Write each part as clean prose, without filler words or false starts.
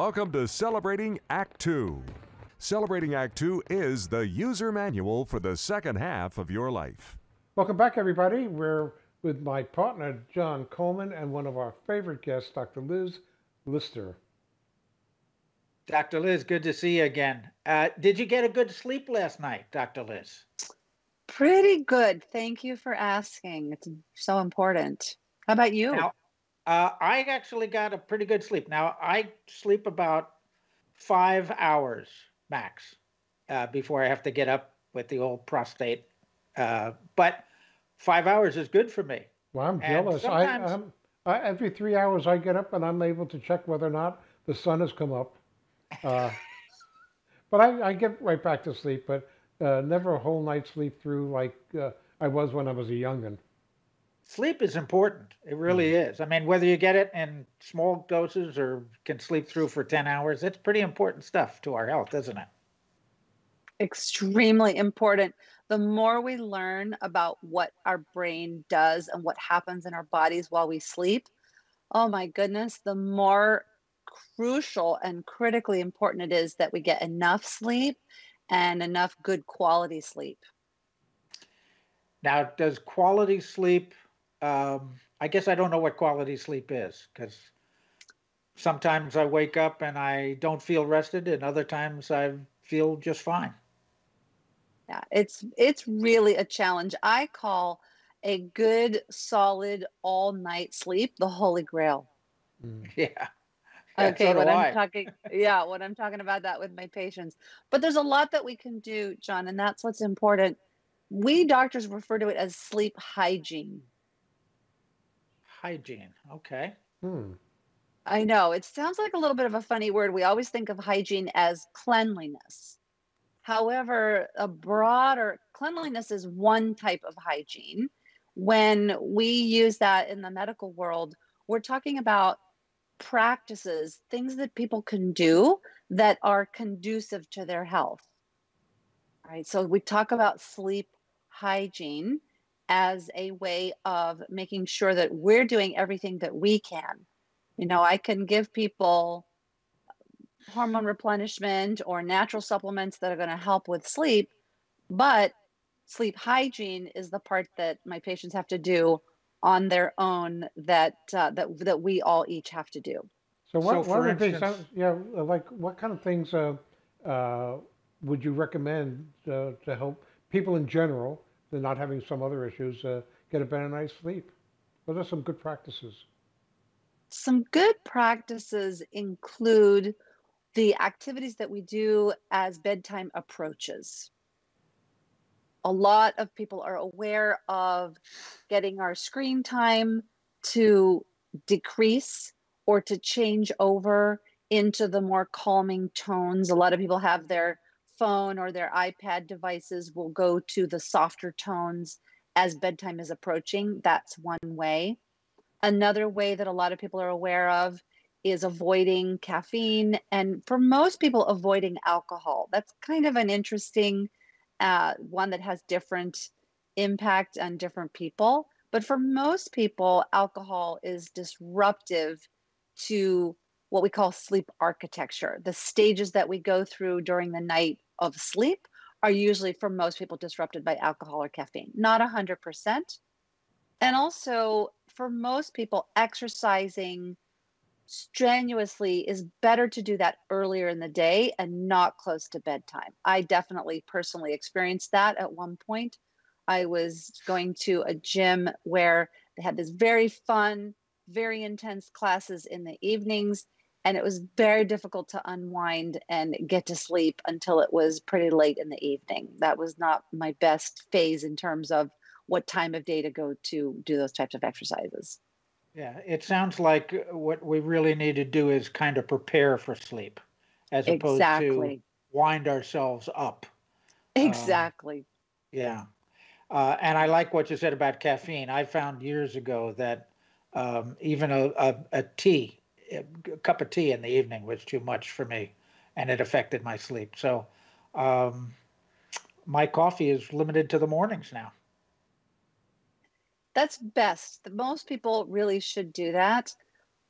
Welcome to Celebrating Act Two. Celebrating Act Two is the user manual for the second half of your life. Welcome back, everybody. We're with my partner, John Coleman, and one of our favorite guests, Dr. Liz Lyster. Dr. Liz, good to see you again. Did you get a good sleep last night, Dr. Liz? Pretty good. Thank you for asking. It's so important. How about you? Now, I actually got a pretty good sleep. Now, I sleep about 5 hours max before I have to get up with the old prostate. But 5 hours is good for me. Well, I'm jealous. Every 3 hours I get up and I'm able to check whether or not the sun has come up. But I get right back to sleep, but never a whole night's sleep through like I was when I was a young'un. Sleep is important. It really is. I mean, whether you get it in small doses or can sleep through for 10 hours, it's pretty important stuff to our health, isn't it? Extremely important. The more we learn about what our brain does and what happens in our bodies while we sleep, oh my goodness, the more crucial and critically important it is that we get enough sleep and enough good quality sleep. Now, does quality sleep, I guess I don't know what quality sleep is, because sometimes I wake up and I don't feel rested and other times I feel just fine. Yeah, it's really a challenge. I call a good, solid, all-night sleep the holy grail. Yeah. Okay, so when I'm talking about that with my patients. But there's a lot that we can do, John, and that's what's important. We doctors refer to it as sleep hygiene. Hygiene, okay. I know, it sounds like a little bit of a funny word. We always think of hygiene as cleanliness. However, cleanliness is one type of hygiene. When we use that in the medical world, we're talking about practices, things that people can do that are conducive to their health. All right, so we talk about sleep hygiene as a way of making sure that we're doing everything that we can. You know, I can give people hormone replenishment or natural supplements that are going to help with sleep, but sleep hygiene is the part that my patients have to do on their own that we all each have to do. So what kind of things would you recommend to help people in general that are not having some other issues get a better night's sleep? What are some good practices? Some good practices include the activities that we do as bedtime approaches. A lot of people are aware of getting our screen time to decrease or to change over into the more calming tones. A lot of people have their phone or their iPad devices will go to the softer tones as bedtime is approaching. That's one way. Another way that a lot of people are aware of is avoiding caffeine, and for most people, avoiding alcohol. That's kind of an interesting one that has different impact on different people. But for most people, alcohol is disruptive to what we call sleep architecture. The stages that we go through during the night of sleep are usually, for most people, disrupted by alcohol or caffeine, not 100%. And also, for most people, exercising strenuously is better to do that earlier in the day and not close to bedtime. I definitely personally experienced that at one point. I was going to a gym where they had this very fun, very intense classes in the evenings, and it was very difficult to unwind and get to sleep until it was pretty late in the evening. That was not my best phase in terms of what time of day to go to do those types of exercises. Yeah, it sounds like what we really need to do is kind of prepare for sleep as opposed to wind ourselves up. Exactly. Yeah. And I like what you said about caffeine. I found years ago that even a cup of tea in the evening was too much for me, and it affected my sleep. So my coffee is limited to the mornings now. That's best. Most people really should do that.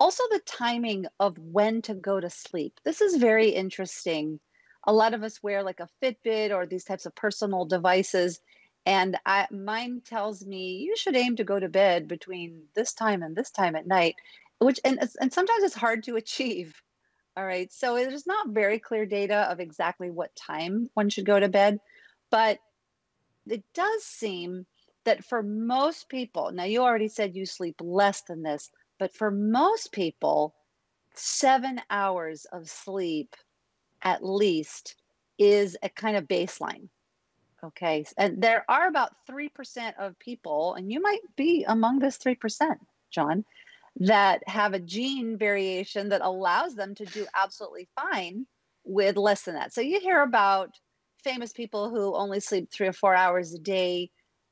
Also the timing of when to go to sleep. This is very interesting. A lot of us wear like a Fitbit or these types of personal devices. And mine tells me you should aim to go to bed between this time and this time at night, which and sometimes it's hard to achieve. All right. So there's not very clear data of exactly what time one should go to bed, but it does seem that for most people, now you already said you sleep less than this, but for most people, 7 hours of sleep at least is a kind of baseline. Okay. And there are about 3% of people, and you might be among this 3%, John, that have a gene variation that allows them to do absolutely fine with less than that. So you hear about famous people who only sleep 3 or 4 hours a day.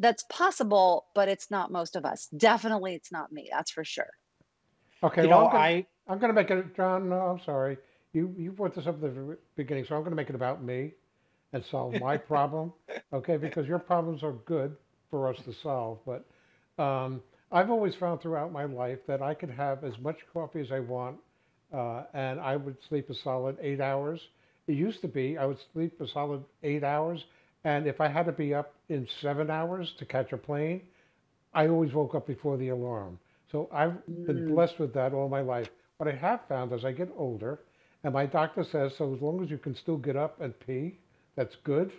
That's possible, but it's not most of us. Definitely it's not me. That's for sure. Okay. You well, I'm going to make it, John, no, I'm sorry. You brought this up at the beginning, so I'm going to make it about me and solve my problem, okay? Because your problems are good for us to solve. But I've always found throughout my life that I could have as much coffee as I want, and I would sleep a solid 8 hours. It used to be I would sleep a solid 8 hours, and if I had to be up in 7 hours to catch a plane, I always woke up before the alarm. So I've been blessed with that all my life. What I have found as I get older, and my doctor says, so as long as you can still get up and pee, that's good.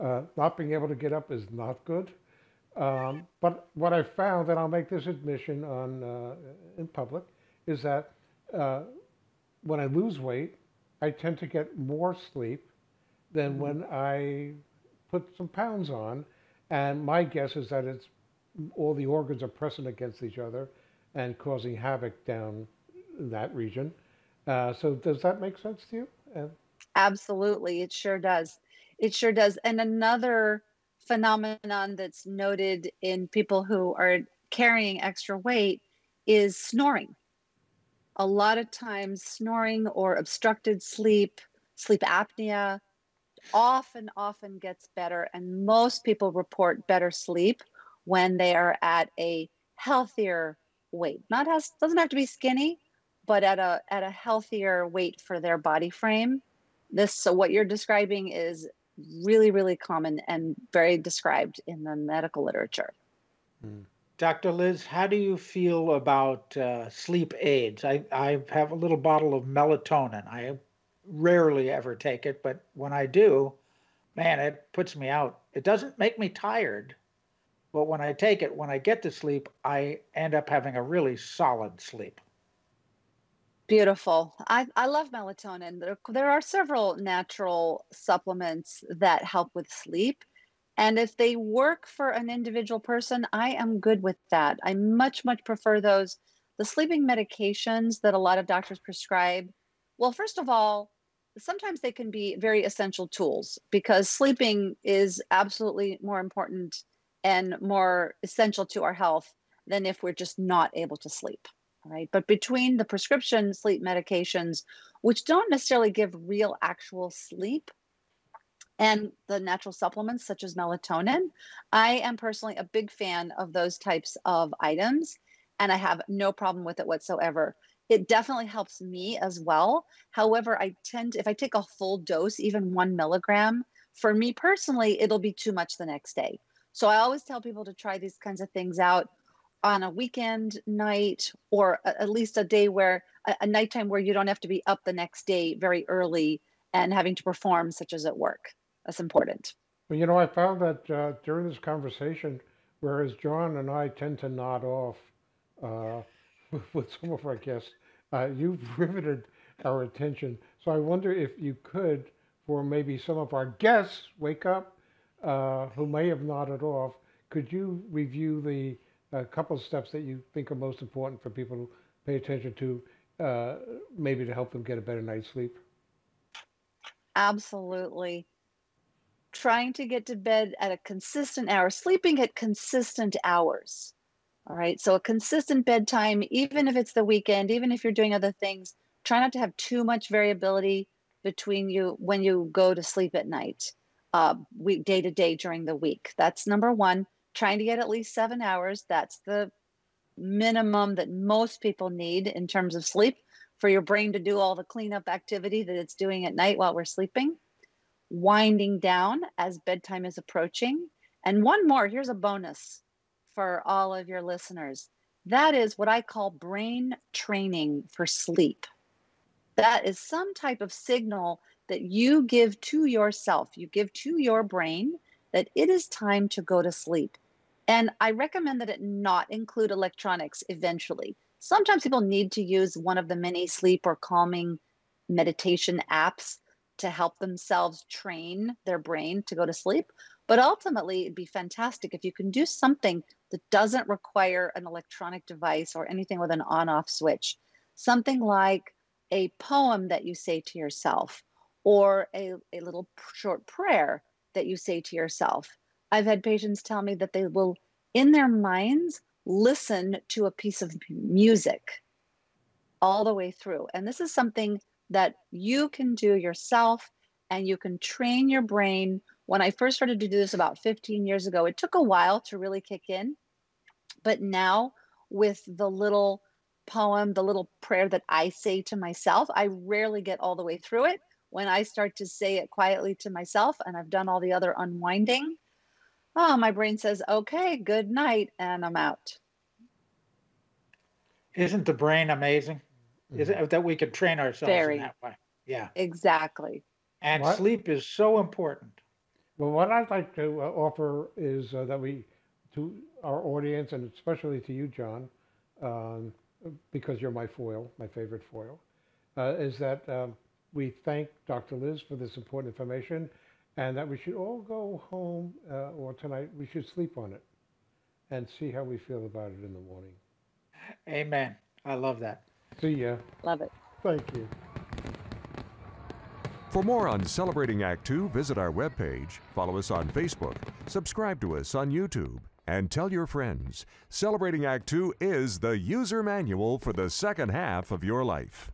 Not being able to get up is not good. But what I found, and I'll make this admission on in public, is that when I lose weight, I tend to get more sleep than when I put some pounds on. And my guess is that it's all the organs are pressing against each other and causing havoc down in that region. So does that make sense to you? Absolutely. It sure does. It sure does. And another phenomenon that's noted in people who are carrying extra weight is snoring. A lot of times snoring or obstructed sleep, sleep apnea, often gets better. And most people report better sleep when they are at a healthier weight. Doesn't have to be skinny, but at a healthier weight for their body frame. So what you're describing is really, really common and very described in the medical literature. Dr. Liz, how do you feel about sleep aids? I have a little bottle of melatonin. I rarely ever take it, but when I do, man, it puts me out. It doesn't make me tired, but when I take it, when I get to sleep, I end up having a really solid sleep. Beautiful. I love melatonin. There are several natural supplements that help with sleep. And if they work for an individual person, I am good with that. I much prefer those. The sleeping medications that a lot of doctors prescribe, well, first of all, sometimes they can be very essential tools because sleeping is absolutely more important and more essential to our health than if we're just not able to sleep. Right. But between the prescription sleep medications, which don't necessarily give real actual sleep, and the natural supplements such as melatonin, I am personally a big fan of those types of items, and I have no problem with it whatsoever. It definitely helps me as well. However, if I take a full dose, even 1 milligram, for me personally, it'll be too much the next day. So I always tell people to try these kinds of things out on a weekend night, or at least a day where a nighttime where you don't have to be up the next day very early and having to perform, such as at work. That's important. Well, you know, I found that during this conversation, whereas John and I tend to nod off with some of our guests, you've riveted our attention. So I wonder if you could, for maybe some of our guests, wake up, who may have nodded off, could you review the a couple of steps that you think are most important for people to pay attention to, maybe to help them get a better night's sleep? Absolutely. Trying to get to bed at a consistent hour, sleeping at consistent hours. All right. So a consistent bedtime, even if it's the weekend, even if you're doing other things, try not to have too much variability between you when you go to sleep at night, day to day during the week. That's number one. Trying to get at least 7 hours. That's the minimum that most people need in terms of sleep for your brain to do all the cleanup activity that it's doing at night while we're sleeping, winding down as bedtime is approaching. And one more, here's a bonus for all of your listeners. That is what I call brain training for sleep. That is some type of signal that you give to yourself, you give to your brain that it is time to go to sleep. And I recommend that it not include electronics eventually. Sometimes people need to use one of the many sleep or calming meditation apps to help themselves train their brain to go to sleep. But ultimately, it'd be fantastic if you can do something that doesn't require an electronic device or anything with an on-off switch. Something like a poem that you say to yourself, or a little short prayer that you say to yourself. I've had patients tell me that they will, in their minds, listen to a piece of music all the way through. And this is something that you can do yourself, and you can train your brain. When I first started to do this about 15 years ago, it took a while to really kick in. But now with the little poem, the little prayer that I say to myself, I rarely get all the way through it. When I start to say it quietly to myself and I've done all the other unwinding, oh, my brain says, okay, good night, and I'm out. Isn't the brain amazing? Mm-hmm. Isn't it that we could train ourselves in that way? Yeah. Exactly. And sleep is so important. Well, what I'd like to offer is that we, to our audience, and especially to you, John, because you're my foil, my favorite foil, is that we thank Dr. Liz for this important information, and that we should all go home, or tonight we should sleep on it and see how we feel about it in the morning. Amen. I love that. See ya. Love it. Thank you. For more on Celebrating Act 2, visit our webpage, follow us on Facebook, subscribe to us on YouTube, and tell your friends. Celebrating Act 2 is the user manual for the second half of your life.